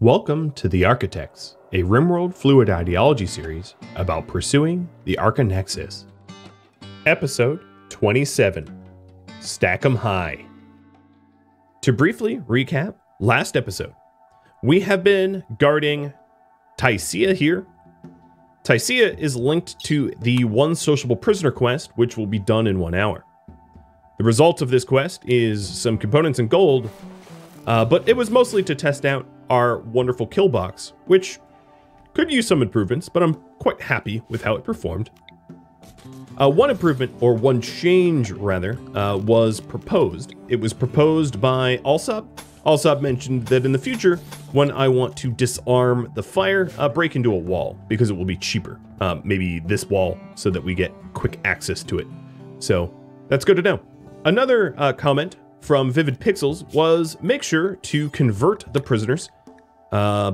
Welcome to The Archotechs, a RimWorld Fluid Ideology series about pursuing the Archonexus. Episode 27, Stack 'em High. To briefly recap last episode, we have been guarding Tycia here. Tycia is linked to the one sociable prisoner quest, which will be done in 1 hour. The result of this quest is some components and gold, but it was mostly to test out our wonderful kill box, which could use some improvements, but I'm quite happy with how it performed. One improvement, or one change rather, was proposed. It was proposed by Alsop. Alsop mentioned that in the future, when I want to disarm the fire, break into a wall, because it will be cheaper. Maybe this wall, so that we get quick access to it. So that's good to know. Another comment from Vivid Pixels was, make sure to convert the prisoners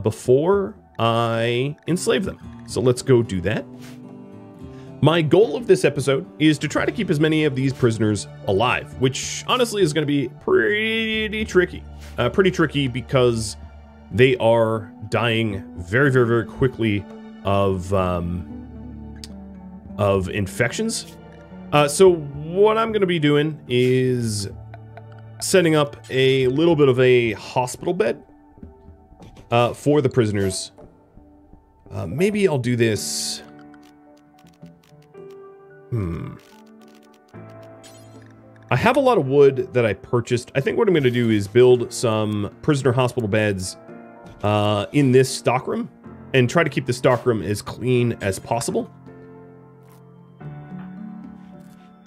before I enslave them. So let's go do that. My goal of this episode is to try to keep as many of these prisoners alive, which honestly is going to be pretty tricky. Because they are dying very quickly of infections. So what I'm going to be doing is setting up a little bit of a hospital bed for the prisoners. Maybe I'll do this. I have a lot of wood that I purchased. I think what I'm going to do is build some prisoner hospital beds in this stockroom and try to keep the stockroom as clean as possible.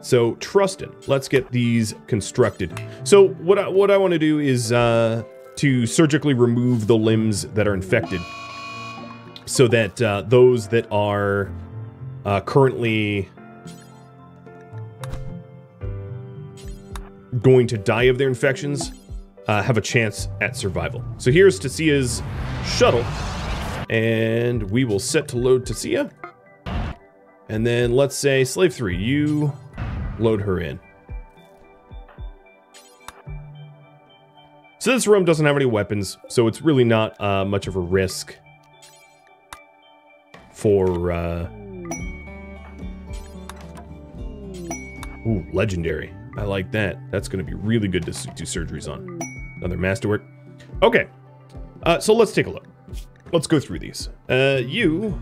So Trustin, let's get these constructed. So what I want to do is to surgically remove the limbs that are infected, so that those that are currently going to die of their infections have a chance at survival. So here's Tycia's shuttle, and we will set to load Tycia. And then let's say Slave 3, you load her in. So this room doesn't have any weapons, so it's really not much of a risk for ooh, legendary. I like that. That's going to be really good to do surgeries on. Another masterwork. Okay. So let's take a look. Let's go through these. You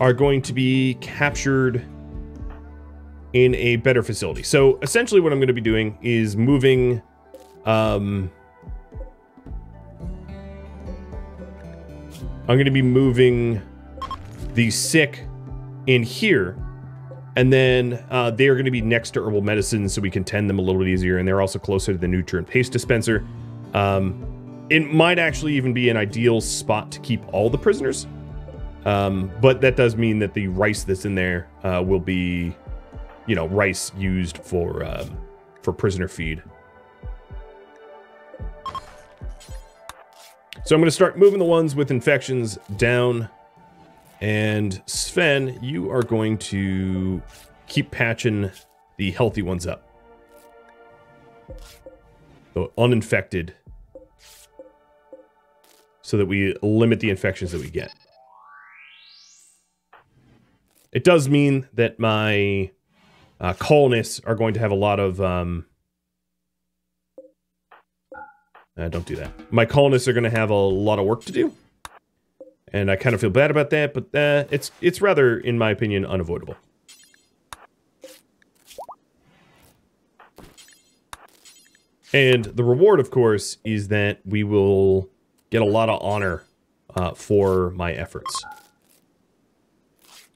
are going to be captured in a better facility. So essentially what I'm going to be doing is moving I'm going to be moving the sick in here, and then they are going to be next to herbal medicine, so we can tend them a little bit easier, and they're also closer to the nutrient paste dispenser. It might actually even be an ideal spot to keep all the prisoners, but that does mean that the rice that's in there will be, you know, rice used for prisoner feed. So I'm going to start moving the ones with infections down. And Sven, you are going to keep patching the healthy ones up. The uninfected. So that we limit the infections that we get. It does mean that my colonists are going to have a lot of... don't do that. My colonists are going to have a lot of work to do. And I kind of feel bad about that, but it's rather, in my opinion, unavoidable. And the reward, of course, is that we will get a lot of honor for my efforts.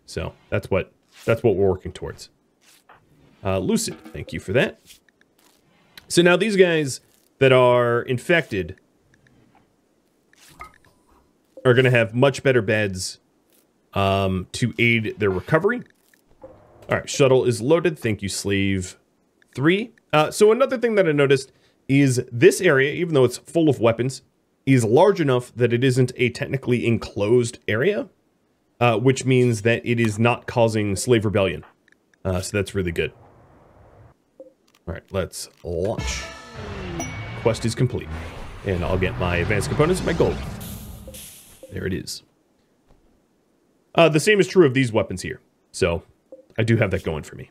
So that's what we're working towards. Lucid, thank you for that. So now these guys that are infected are going to have much better beds to aid their recovery. All right, shuttle is loaded. Thank you, Slave 3. So another thing that I noticed is this area, even though it's full of weapons, is large enough that it isn't a technically enclosed area, which means that it is not causing slave rebellion. So that's really good. All right, let's launch. Quest is complete. and I'll get my advanced components and my gold. There it is. The same is true of these weapons here, so I do have that going for me.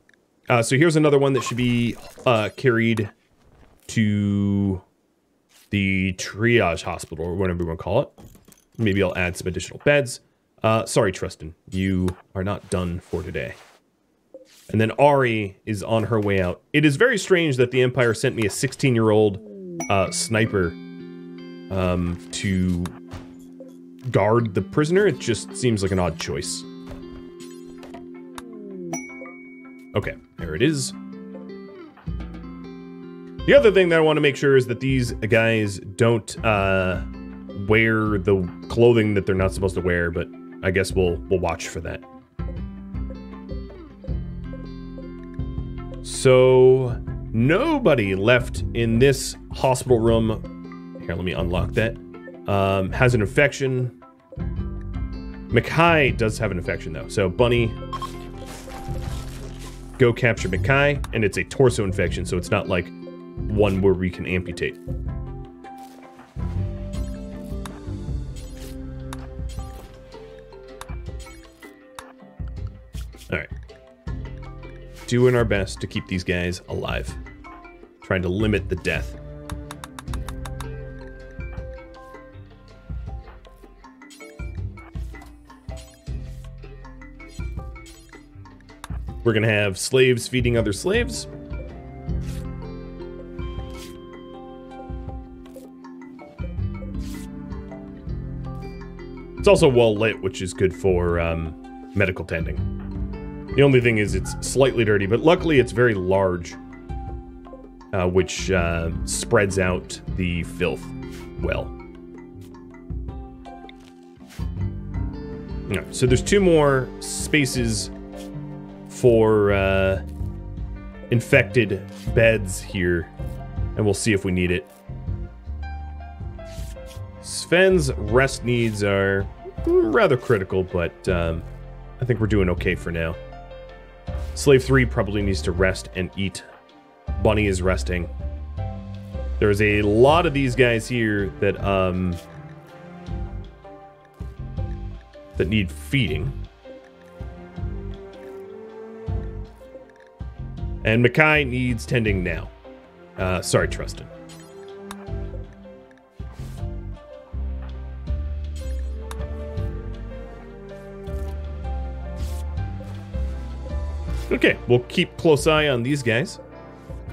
So here's another one that should be carried to the triage hospital, or whatever we want to call it. Maybe I'll add some additional beds. Sorry, Tristan, you are not done for today. And then Ari is on her way out. It is very strange that the Empire sent me a 16-year-old sniper to guard the prisoner. It just seems like an odd choice. Okay, there it is. The other thing that I want to make sure is that these guys don't wear the clothing that they're not supposed to wear, but I guess we'll watch for that. So nobody left in this hospital room. Here, let me unlock that. Has an infection. Mackay does have an infection though. So Bunny, go capture Mackay, and it's a torso infection, so it's not like one where we can amputate. All right. Doing our best to keep these guys alive. Trying to limit the death. We're gonna have slaves feeding other slaves. It's also well lit, which is good for medical tending. The only thing is it's slightly dirty, but luckily it's very large, which spreads out the filth well. All right, so there's two more spaces for infected beds here, and we'll see if we need it. Sven's rest needs are rather critical, but I think we're doing okay for now. Slave 3 probably needs to rest and eat. Bunny is resting. There's a lot of these guys here that that need feeding. And Mackay needs tending now. Sorry, Tristan. Okay, we'll keep close eye on these guys.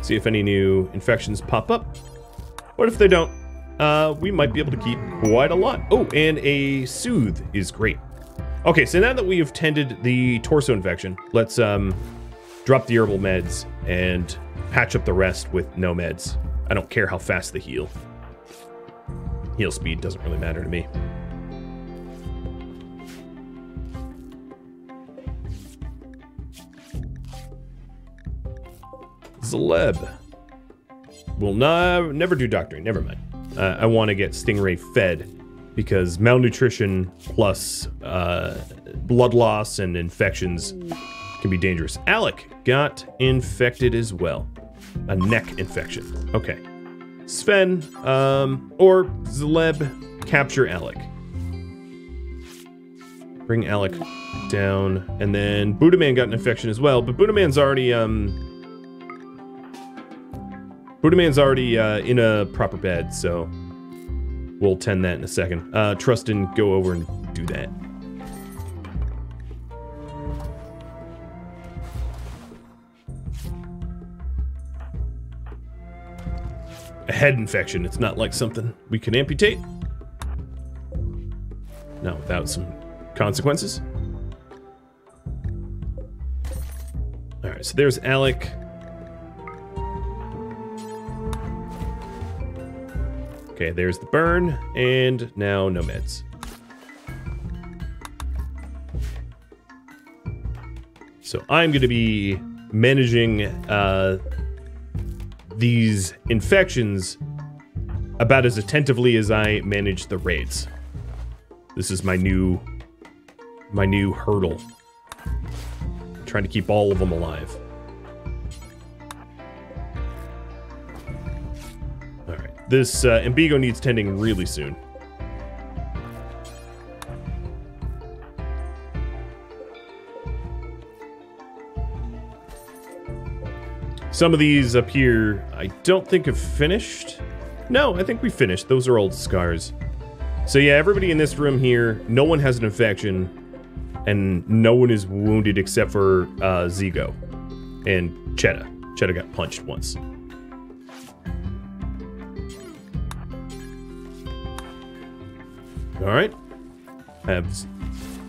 See if any new infections pop up. What if they don't? We might be able to keep quite a lot. Oh, and a soothe is great. Okay, so now that we have tended the torso infection, let's drop the herbal meds and patch up the rest with no meds. I don't care how fast they heal. Heal speed doesn't really matter to me. Zleb. Will never do doctoring, never mind. I want to get Stingray fed because malnutrition plus blood loss and infections can be dangerous. Alec got infected as well. A neck infection. Okay. Sven or Zleb, capture Alec. Bring Alec down. And then Budaman got an infection as well, but Budaman's already... Budaman's already in a proper bed, so we'll tend that in a second. Tristan, go over and do that. A head infection. It's not like something we can amputate. Not without some consequences. All right, so there's Alec. Okay, there's the burn, and now no meds. So I'm going to be managing these infections about as attentively as I manage the raids. This is my new hurdle. I'm trying to keep all of them alive. This Ambigo needs tending really soon. Some of these up here, I don't think have finished. No, I think we finished. Those are old scars. So yeah, everybody in this room here, no one has an infection. And no one is wounded except for Zigo and Chetta. Chetta got punched once. All right, have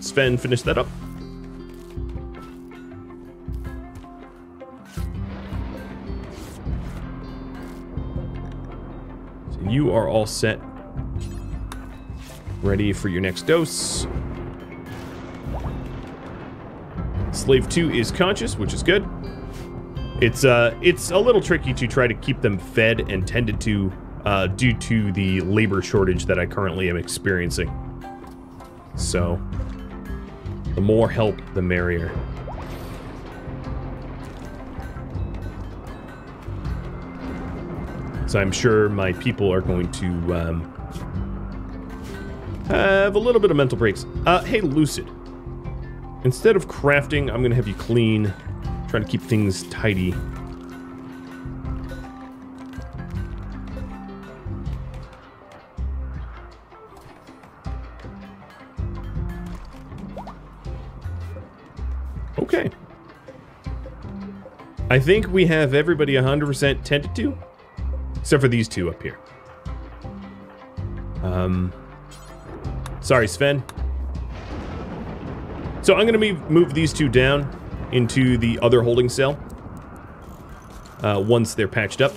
Sven finish that up. So you are all set, ready for your next dose. Slave 2 is conscious, which is good. It's a little tricky to try to keep them fed and tended to due to the labor shortage that I currently am experiencing. So, the more help, the merrier. So I'm sure my people are going to have a little bit of mental breaks. Hey, Lucid. Instead of crafting, I'm gonna have you clean. Trying to keep things tidy. Okay. I think we have everybody 100% tended to, except for these two up here. Sorry, Sven. So I'm going to move these two down into the other holding cell once they're patched up.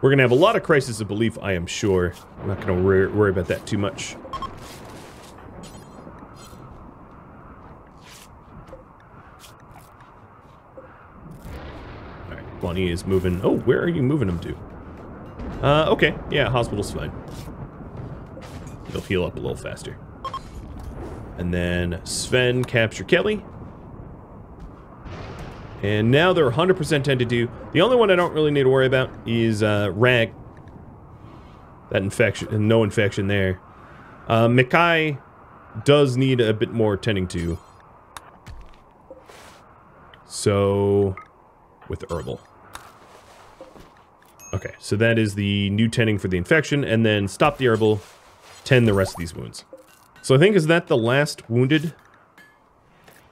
We're going to have a lot of crisis of belief, I am sure. I'm not going to worry about that too much. All right, Bonnie is moving. Oh, where are you moving him to? Okay, yeah, hospital's fine. He'll heal up a little faster. And then Sven capture Kelly. And now they're 100% tended to. The only one I don't really need to worry about is Rag. That infection, no infection there. Mikai does need a bit more tending to. So, with Herbal. Okay, so that is the new tending for the infection. And then stop the Herbal, tend the rest of these wounds. So I think, is that the last wounded?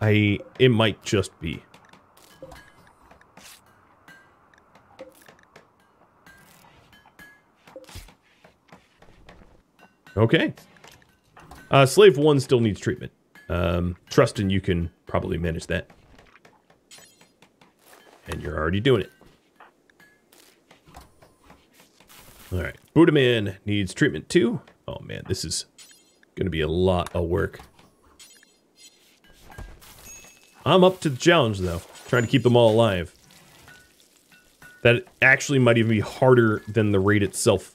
It might just be. Okay. Slave 1 still needs treatment. Trustin, you can probably manage that. And you're already doing it. Alright. Buddha Man needs treatment too. Oh man, this is gonna be a lot of work. I'm up to the challenge though, trying to keep them all alive. That actually might even be harder than the raid itself.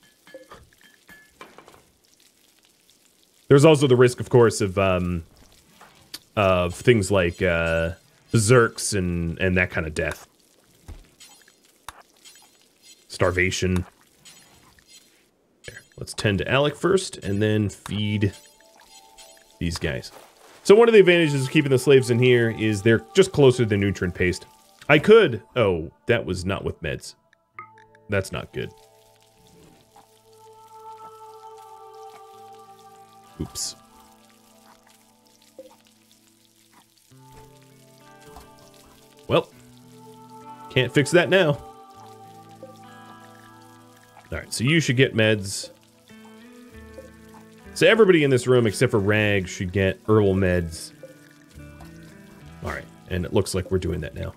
There's also the risk, of course, of things like berserks and that kind of death. Starvation. There. Let's tend to Alec first and then feed these guys. So one of the advantages of keeping the slaves in here is they're just closer to the nutrient paste. I could... Oh, that was not with meds. That's not good. Oops. Well, can't fix that now. Alright, so you should get meds. So everybody in this room, except for Rag, should get herbal meds. Alright, and it looks like we're doing that now.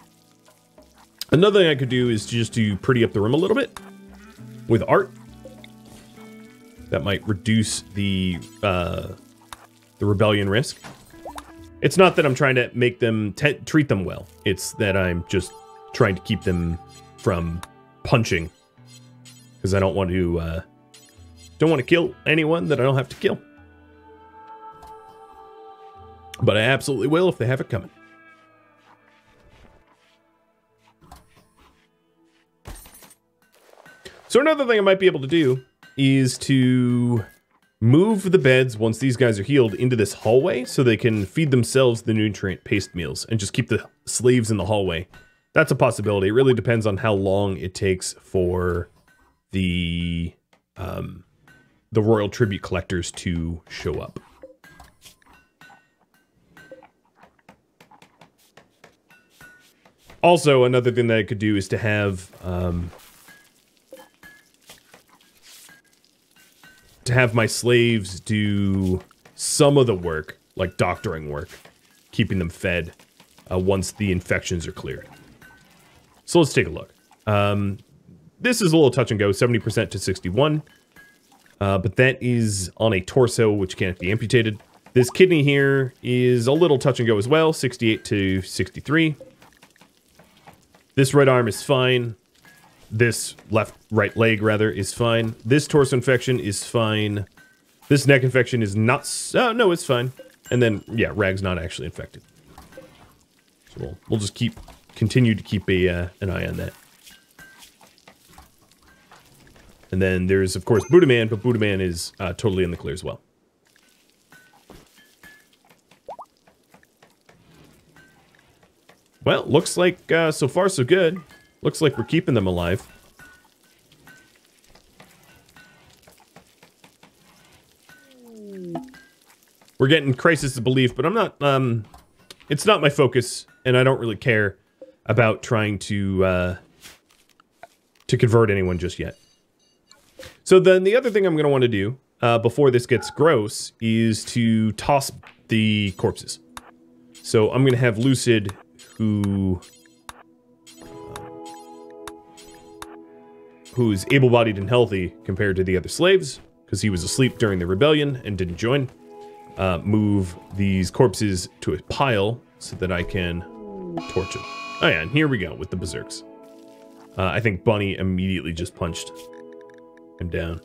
Another thing I could do is just to pretty up the room a little bit with art. That might reduce the rebellion risk. It's not that I'm trying to make them treat them well. It's that I'm just trying to keep them from punching. Because I don't want to kill anyone that I don't have to kill. But I absolutely will if they have it coming. So another thing I might be able to do is to move the beds, once these guys are healed, into this hallway so they can feed themselves the nutrient paste meals and just keep the slaves in the hallway. That's a possibility. It really depends on how long it takes for the royal tribute collectors to show up. Also, another thing that I could do is to have my slaves do some of the work, like doctoring work, keeping them fed once the infections are cleared. So let's take a look. This is a little touch and go, 70% to 61. But that is on a torso, which can't be amputated. This kidney here is a little touch and go as well, 68 to 63. This right arm is fine. This right leg, rather, is fine. This torso infection is fine. This neck infection is not... Oh, no, it's fine. And then, yeah, Rag's not actually infected. So we'll just continue to keep an eye on that. And then there's, of course, Buddha Man, but Buddha Man is totally in the clear as well. Well, looks like so far so good. Looks like we're keeping them alive. We're getting crisis of belief, but I'm not... it's not my focus, and I don't really care about trying to convert anyone just yet. So then the other thing I'm going to want to do before this gets gross is to toss the corpses. So I'm going to have Lucid, who's able-bodied and healthy compared to the other slaves, because he was asleep during the rebellion and didn't join, move these corpses to a pile so that I can torch them. Oh yeah, and here we go with the berserks. I think Bunny immediately just punched him down.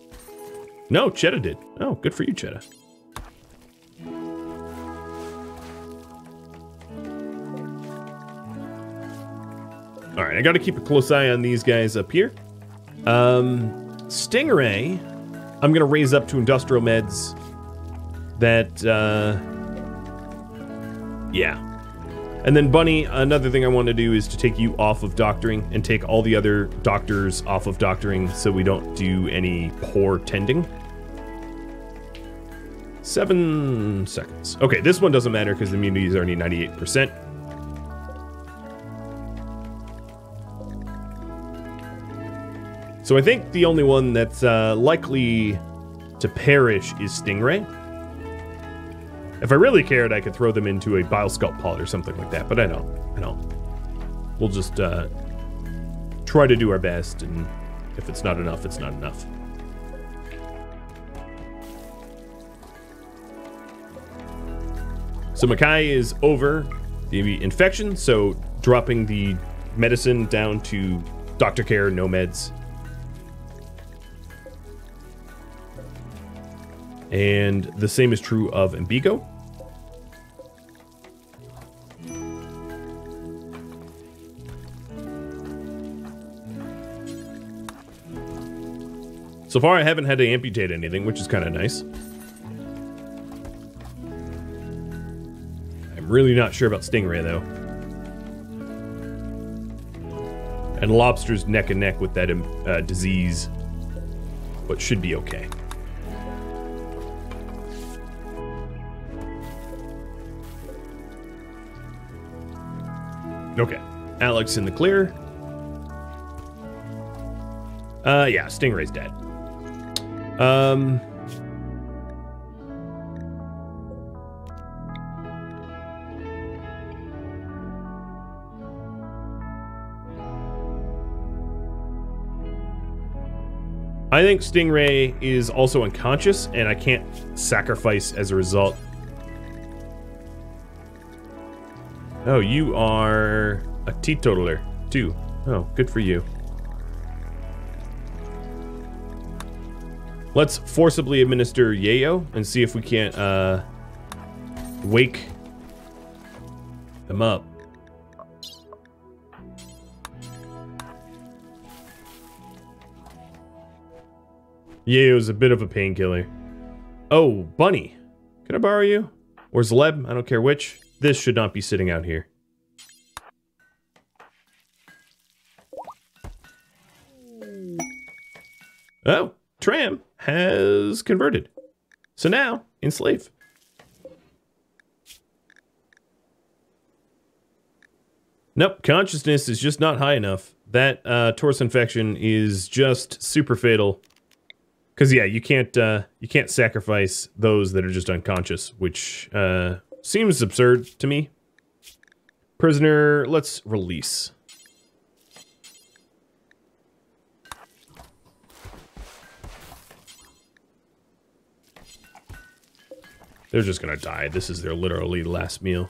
No, Chetta did. Oh, good for you, Chetta. Alright, I gotta keep a close eye on these guys up here. Stingray, I'm gonna raise up to industrial meds. That, yeah. And then Bunny, another thing I want to do is to take you off of doctoring and take all the other doctors off of doctoring so we don't do any poor tending. 7 seconds. Okay, this one doesn't matter because the immunity is already 98%. So I think the only one that's likely to perish is Stingray. If I really cared, I could throw them into a bile scalp pod or something like that, but I don't. We'll just try to do our best, and if it's not enough, it's not enough. So Makai is over the infection, so dropping the medicine down to doctor care, no meds. And the same is true of Embigo. So far I haven't had to amputate anything, which is kind of nice. I'm really not sure about Stingray though. And Lobster's neck and neck with that disease, but should be okay. Okay, Alex in the clear. Yeah, Stingray's dead. I think Stingray is also unconscious, and I can't sacrifice as a result. Oh, you are a teetotaler, too. Oh, good for you. Let's forcibly administer Yayo and see if we can't wake them up. Yeah, it was a bit of a painkiller. Oh, Bunny. Can I borrow you? Or Zleb? I don't care which. This should not be sitting out here. Oh, Tram has converted. So now, enslave. Nope, consciousness is just not high enough. That torus infection is just super fatal. Because yeah, you can't sacrifice those that are just unconscious, which seems absurd to me. Prisoner, let's release. They're just gonna die. This is their literally last meal.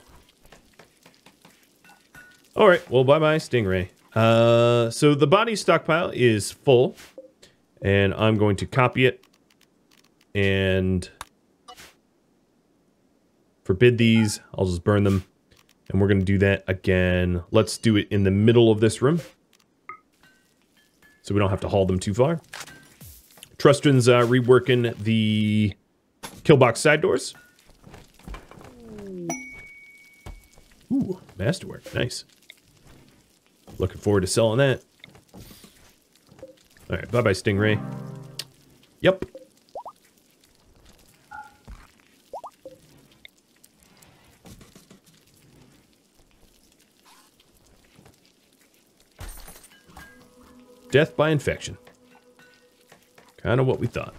Alright, well bye-bye, Stingray. So the body stockpile is full. And I'm going to copy it. And forbid these. I'll just burn them. And we're going to do that again. Let's do it in the middle of this room. So we don't have to haul them too far. Trustin's reworking the kill box side doors. Ooh, masterwork. Nice. Looking forward to selling that. All right, bye-bye, Stingray. Yep. Death by infection. Kind of what we thought.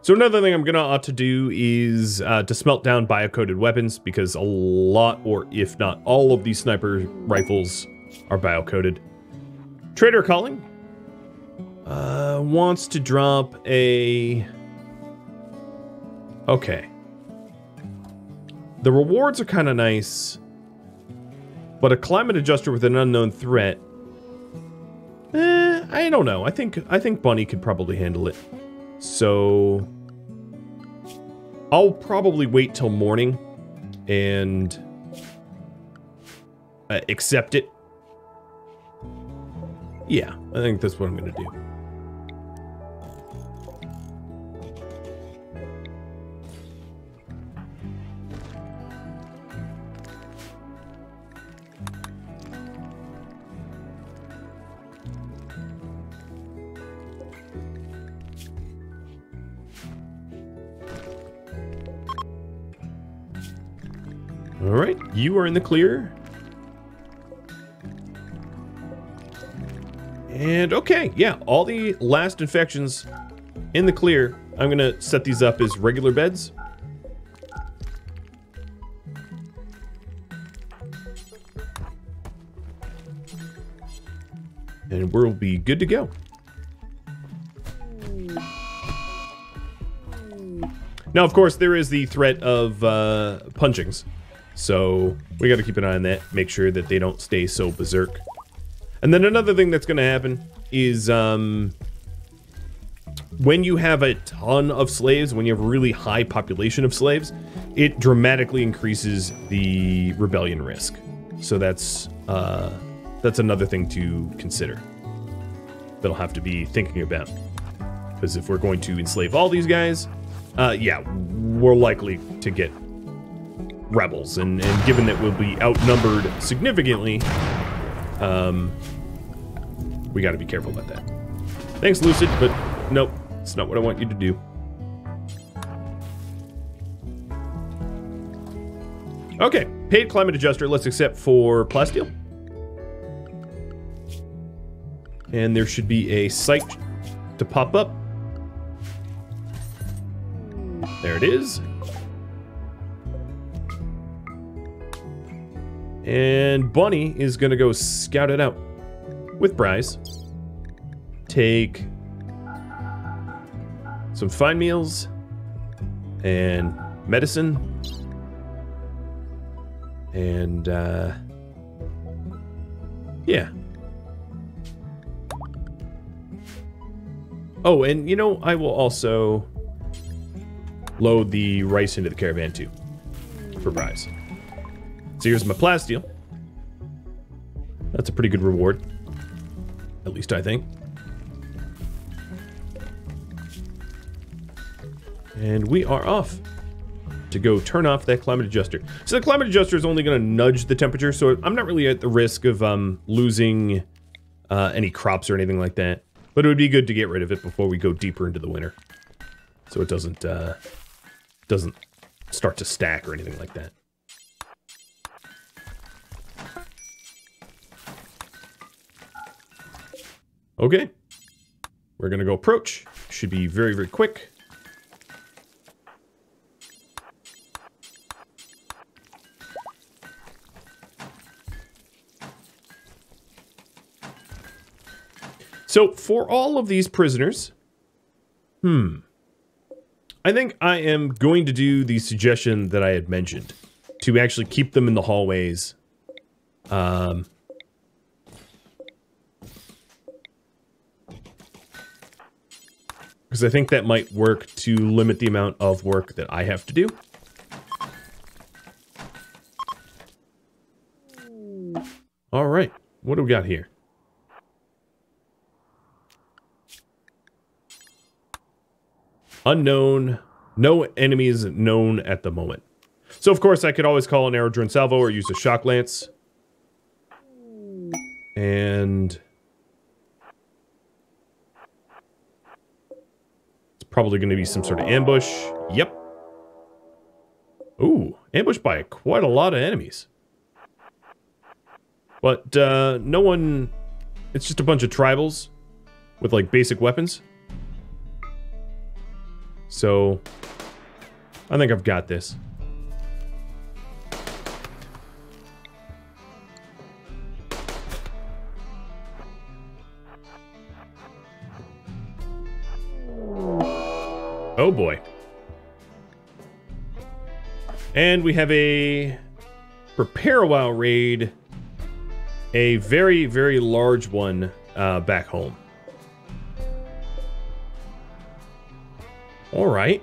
So another thing I'm gonna ought to do is to smelt down bio-coated weapons, because a lot, or if not all, of these sniper rifles are bio-coated. Trader Calling wants to drop a... Okay. The rewards are kind of nice, but a climate adjuster with an unknown threat. I don't know. I think Bunny could probably handle it. So I'll probably wait till morning and accept it. Yeah, I think that's what I'm gonna do. Alright, you are in the clear. And okay, yeah, all the last infections in the clear. I'm gonna set these up as regular beds. And we'll be good to go. Now, of course, there is the threat of punchings. So we got to keep an eye on that, make sure that they don't stay so berserk. And then another thing that's going to happen is when you have a ton of slaves, when you have a really high population of slaves, it dramatically increases the rebellion risk. So that's another thing to consider that I'll have to be thinking about. Because if we're going to enslave all these guys, yeah, we're likely to get rebels, and given that we'll be outnumbered significantly, we got to be careful about that. Thanks, Lucid, but nope, it's not what I want you to do. Okay, paid climate adjuster, let's accept for Plasteel. And there should be a site to pop up. There it is. And Bunny is gonna go scout it out with Bryce. Take some fine meals and medicine and yeah. Oh, and you know, I will also load the rice into the caravan too for Bryce. So here's my Plasteel. That's a pretty good reward. At least I think. And we are off to go turn off that climate adjuster. So the climate adjuster is only going to nudge the temperature, so I'm not really at the risk of losing any crops or anything like that. But it would be good to get rid of it before we go deeper into the winter, so it doesn't start to stack or anything like that. Okay, we're gonna go approach. Should be very, very quick. So for all of these prisoners, I think I am going to do the suggestion that I had mentioned to actually keep them in the hallways. Because I think that might work to limit the amount of work that I have to do. All right, what do we got here? Unknown, no enemies known at the moment. So of course I could always call an arrow drone salvo or use a shock lance. And probably going to be some sort of ambush. Yep. Ooh, ambushed by quite a lot of enemies. But no one... It's just a bunch of tribals with, like, basic weapons. So, I think I've got this. Oh boy. And we have a prepare a while raid, a very, very large one back home. All right.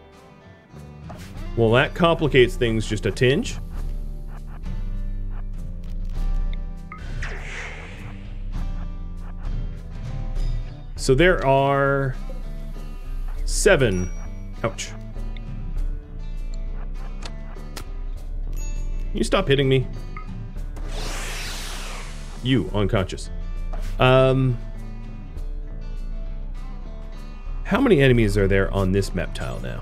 Well, that complicates things just a tinge. So there are 7. Ouch. Can you stop hitting me? You, unconscious. How many enemies are there on this map tile now?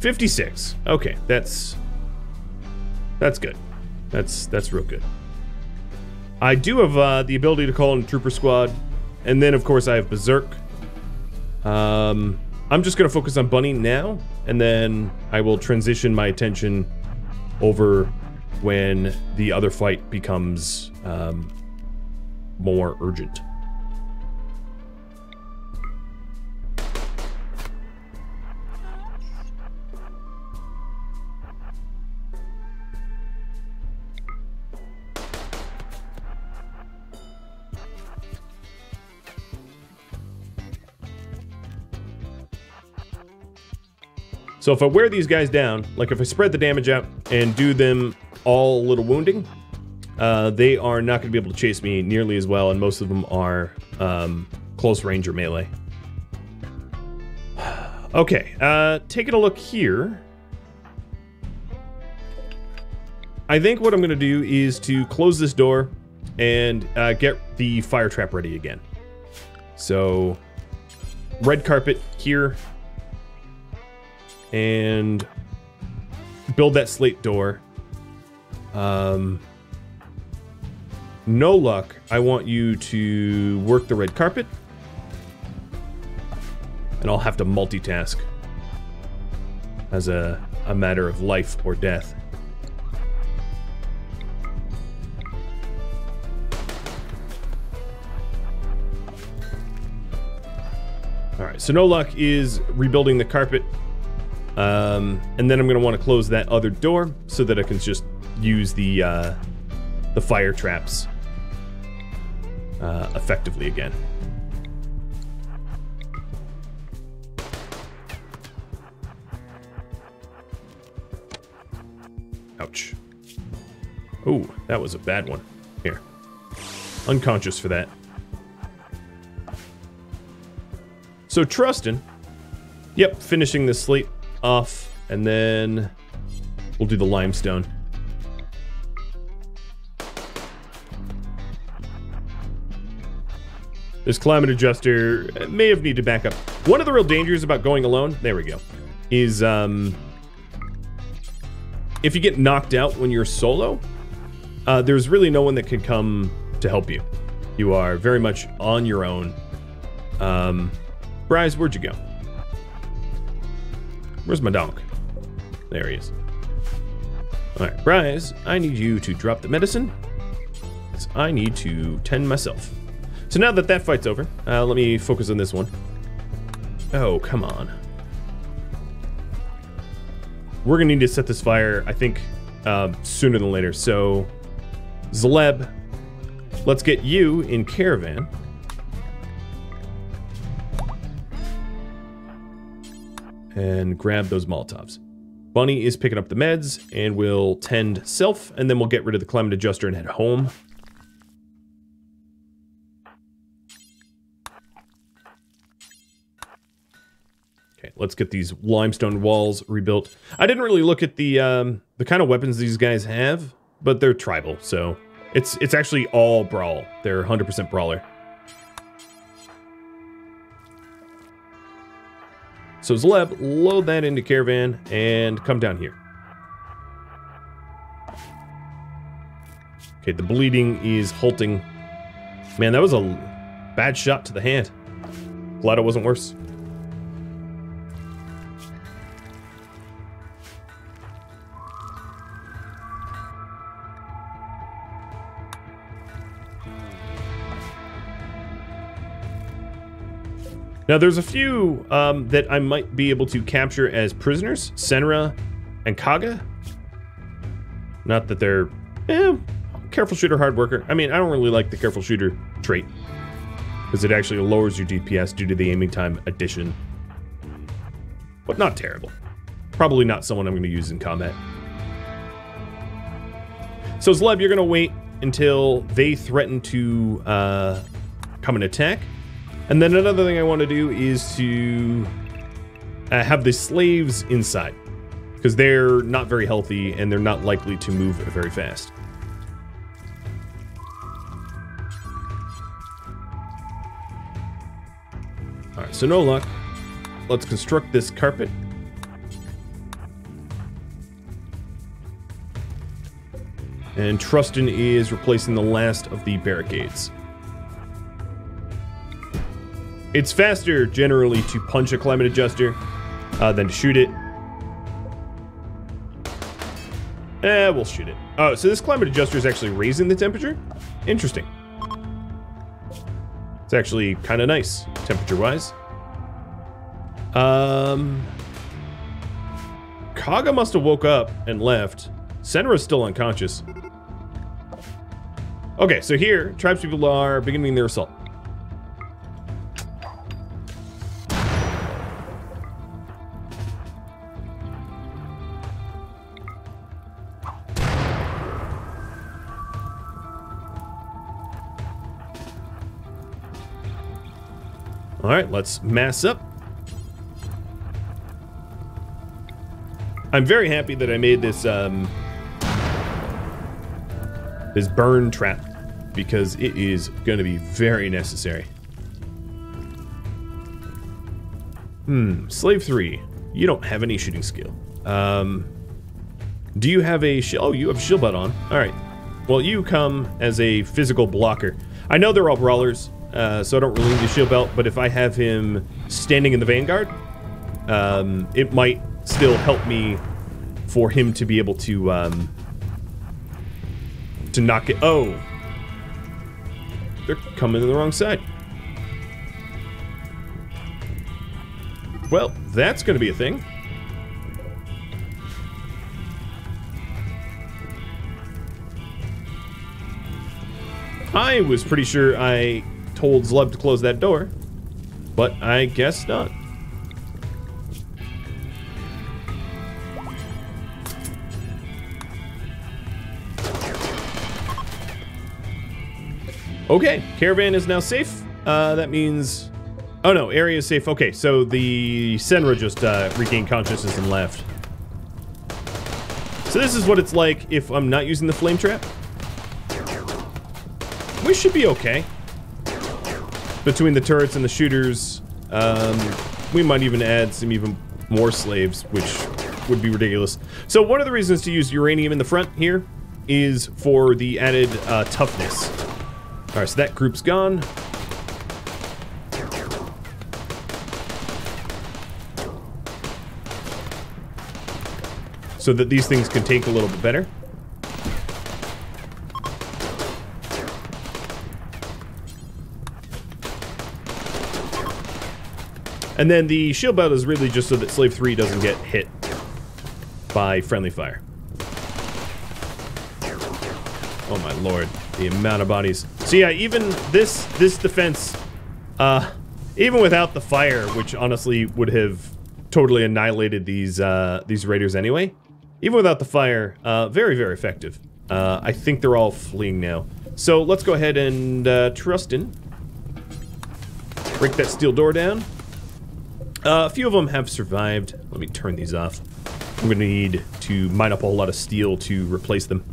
56. Okay, that's good. That's real good. I do have the ability to call in a trooper squad, and then of course I have Berserk. I'm just going to focus on Bunny now, and then I will transition my attention over when the other fight becomes more urgent. So if I wear these guys down, like if I spread the damage out and do them all a little wounding, they are not going to be able to chase me nearly as well, and most of them are close range or melee. Okay, taking a look here. I think what I'm going to do is to close this door and get the fire trap ready again. So, red carpet here. And build that slate door. No luck. I want you to work the red carpet. And I'll have to multitask as a matter of life or death. All right, so no luck is rebuilding the carpet. And then I'm going to want to close that other door so that I can just use the fire traps effectively again. Ouch. Oh, that was a bad one. Here. Unconscious for that. So Trustin, yep, finishing the slate off, and then we'll do the limestone. This climate adjuster may have needed backup. One of the real dangers about going alone, there we go, is if you get knocked out when you're solo, there's really no one that can come to help you. You are very much on your own. Bryce, where'd you go? Where's my donk? There he is. All right, Bryce, I need you to drop the medicine, because I need to tend myself. So now that that fight's over, let me focus on this one. Oh, come on. We're gonna need to set this fire, I think, sooner than later. So, Zleb, let's get you in caravan. And grab those Molotovs. Bunny is picking up the meds, and we'll tend self, and then we'll get rid of the climate adjuster and head home. Let's get these limestone walls rebuilt. I didn't really look at the kind of weapons these guys have, but they're tribal, so it's actually all brawl. They're 100% brawler. So Zleb, load that into caravan and come down here. Okay, the bleeding is halting. Man, that was a bad shot to the hand. Glad it wasn't worse. Now, there's a few that I might be able to capture as prisoners. Senra and Kaga. Not that they're... careful shooter, hard worker. I mean, I don't really like the careful shooter trait, because it actually lowers your DPS due to the aiming time addition. But not terrible. Probably not someone I'm going to use in combat. So, Zleb, you're going to wait until they threaten to come and attack. And then another thing I want to do is to have the slaves inside, because they're not very healthy and they're not likely to move very fast. All right, so no luck. Let's construct this carpet. And Trustin is replacing the last of the barricades. It's faster, generally, to punch a climate adjuster than to shoot it. We'll shoot it. Oh, so this climate adjuster is actually raising the temperature? Interesting. It's actually kind of nice, temperature-wise. Kaga must have woke up and left. Senra's still unconscious. Okay, so here, tribespeople are beginning their assault. All right, let's mass up. I'm very happy that I made this this burn trap, because it is going to be very necessary. Slave 3, you don't have any shooting skill. Do you have a shield? Oh, you have shield butt on. All right. Well, you come as a physical blocker. I know they're all brawlers. So I don't really need a shield belt, but if I have him standing in the vanguard, it might still help me for him to be able to knock it. Oh, they're coming in the wrong side. Well, that's going to be a thing. I was pretty sure I told Zleb to close that door, but I guess not. Okay, caravan is now safe. That means Oh no, area is safe. Okay, so the Senra just regained consciousness and left. So this is what it's like if I'm not using the flame trap. We should be okay. Between the turrets and the shooters, we might even add some even more slaves, which would be ridiculous. So one of the reasons to use uranium in the front here is for the added toughness. All right, so that group's gone. So that these things can tank a little bit better. And then the shield belt is really just so that Slave 3 doesn't get hit by friendly fire. Oh my lord, the amount of bodies. So yeah, even this defense, even without the fire, which honestly would have totally annihilated these raiders anyway, even without the fire, very, very effective. I think they're all fleeing now. So let's go ahead and Trustin. Break that steel door down. A few of them have survived. Let me turn these off. I'm gonna need to mine up a whole lot of steel to replace them.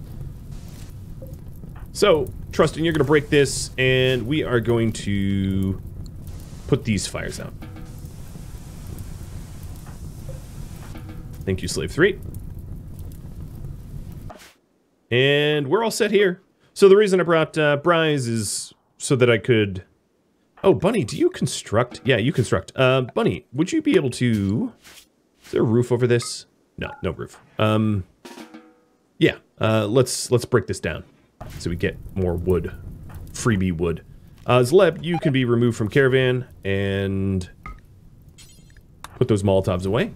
So, Trustin, you're gonna break this, and we are going to put these fires out. Thank you, Slave 3. And we're all set here. So the reason I brought Bryze is so that I could... Oh, Bunny, do you construct? Yeah, you construct. Bunny, would you be able to... Is there a roof over this? No, no roof. Yeah, let's break this down so we get more wood. Freebie wood. Zleb, you can be removed from Caravan and put those Molotovs away.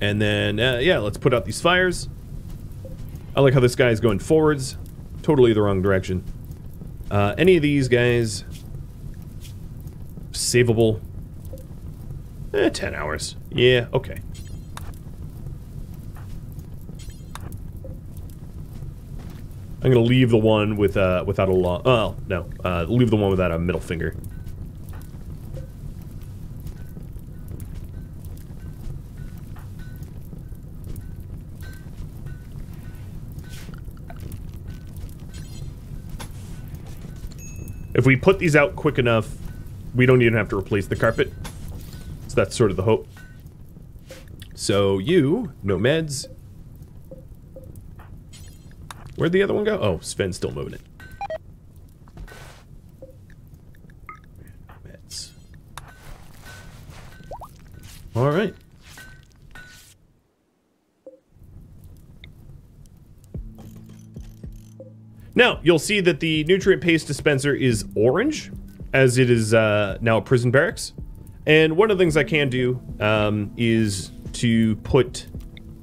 And then, yeah, let's put out these fires. I like how this guy is going forwards. Totally the wrong direction. Any of these guys... Savable. 10 hours. Yeah, okay. I'm gonna leave the one with, without a law. Oh, no. Leave the one without a middle finger. If we put these out quick enough, we don't even have to replace the carpet. So that's sort of the hope. So you, no meds. Where'd the other one go? Oh, Sven's still moving it. Meds. All right. Now, you'll see that the nutrient paste dispenser is orange, as it is now a prison barracks. And one of the things I can do is to put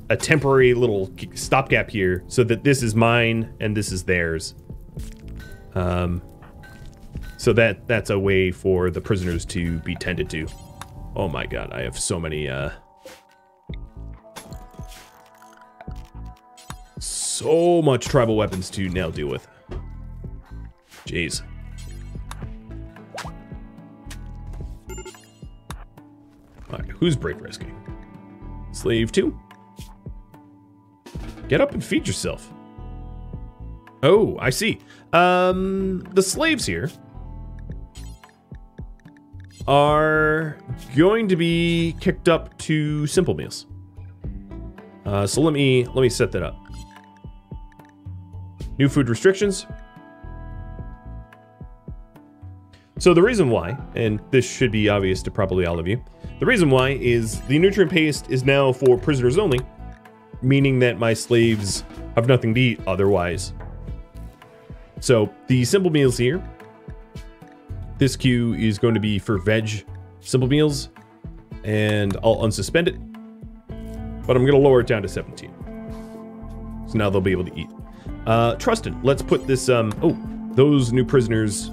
a temporary little stopgap here so that this is mine and this is theirs. So that's a way for the prisoners to be tended to. Oh my god, I have so many... So much tribal weapons to now deal with. Jeez. Alright, who's brave risking? Slave 2. Get up and feed yourself. Oh, I see. The slaves here are going to be kicked up to simple meals. So let me set that up. New food restrictions. So the reason why, and this should be obvious to probably all of you, the reason why is the nutrient paste is now for prisoners only, meaning that my slaves have nothing to eat otherwise. So the simple meals here, this queue is going to be for veg simple meals, and I'll unsuspend it, but I'm going to lower it down to 17. So now they'll be able to eat. Trustin, let's put this, oh, those new prisoners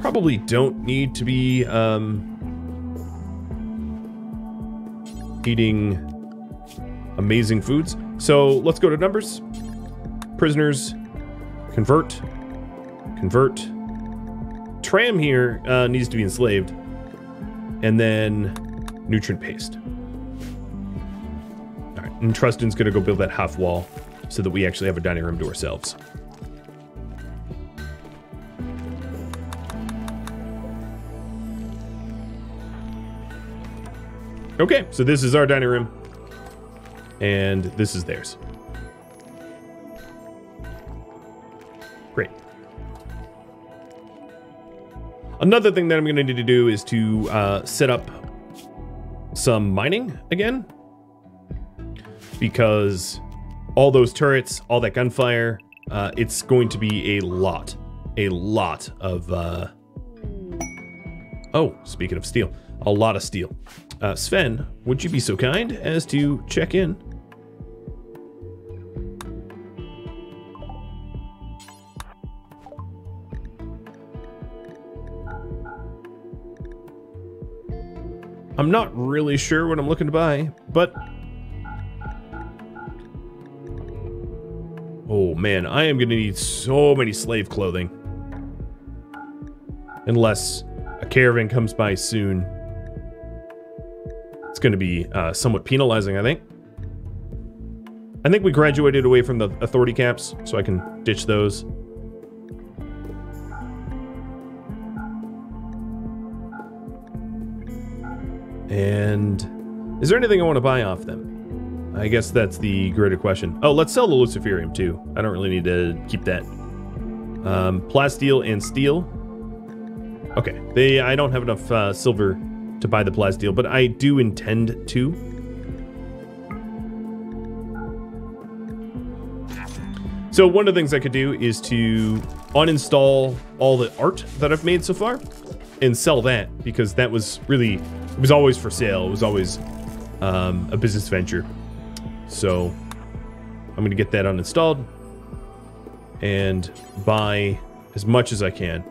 probably don't need to be, eating amazing foods. So let's go to numbers. Prisoners, convert Tram here needs to be enslaved. And then nutrient paste. All right, and Trustin's gonna go build that half wall so that we actually have a dining room to ourselves. Okay, so this is our dining room. And this is theirs. Great. Another thing that I'm going to need to do is to set up some mining again. Because all those turrets, all that gunfire, it's going to be a lot of... Oh, speaking of steel, a lot of steel. Sven, would you be so kind as to check in? I'm not really sure what I'm looking to buy, but... Oh man, I am going to need so many slave clothing. Unless a caravan comes by soon. It's going to be somewhat penalizing, I think. I think we graduated away from the authority caps, so I can ditch those. And is there anything I want to buy off them? I guess that's the greater question. Oh, let's sell the luciferium too. I don't really need to keep that. Plasteel and steel. Okay, I don't have enough silver to buy the plasteel, but I do intend to. So one of the things I could do is to uninstall all the art that I've made so far and sell that, because that was really, it was always for sale. It was always a business venture. So I'm gonna get that uninstalled and buy as much as I can.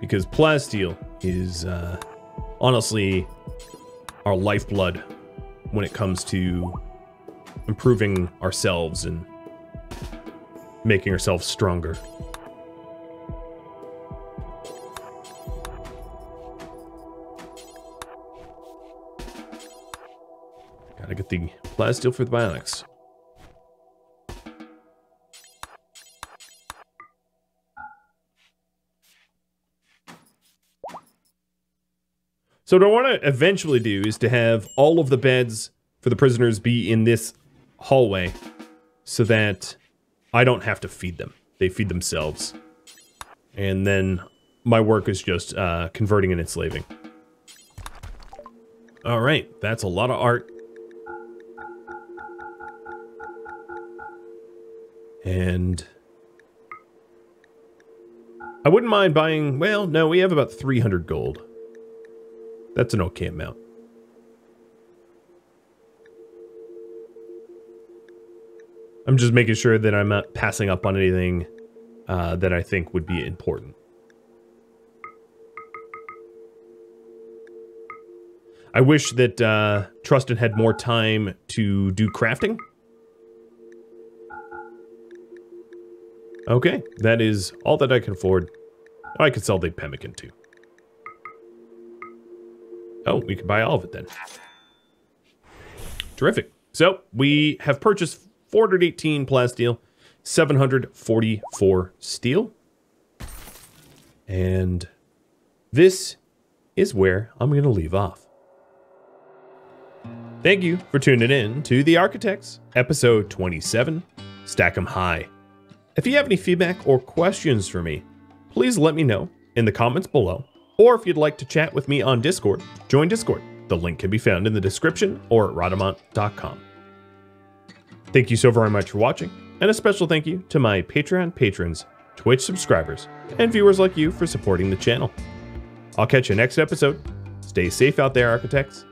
Because plasteel is honestly our lifeblood when it comes to improving ourselves and making ourselves stronger. Gotta get the plasteel for the bionics. So what I want to eventually do is to have all of the beds for the prisoners be in this hallway so that I don't have to feed them. They feed themselves. And then my work is just converting and enslaving. All right, that's a lot of art. And I wouldn't mind buying, well, no, we have about 300 gold. That's an okay amount. I'm just making sure that I'm not passing up on anything that I think would be important. I wish that Trustin had more time to do crafting. Okay, that is all that I can afford. Oh, I could sell the pemmican too. Oh, we can buy all of it then. Terrific. So we have purchased 418 plasteel, 744 steel. And this is where I'm going to leave off. Thank you for tuning in to The Archotechs, episode 27, Stack 'em High. If you have any feedback or questions for me, please let me know in the comments below. Or if you'd like to chat with me on Discord, join Discord. The link can be found in the description or at rhadamant.com. Thank you so very much for watching, and a special thank you to my Patreon patrons, Twitch subscribers, and viewers like you for supporting the channel. I'll catch you next episode. Stay safe out there, Archotechs.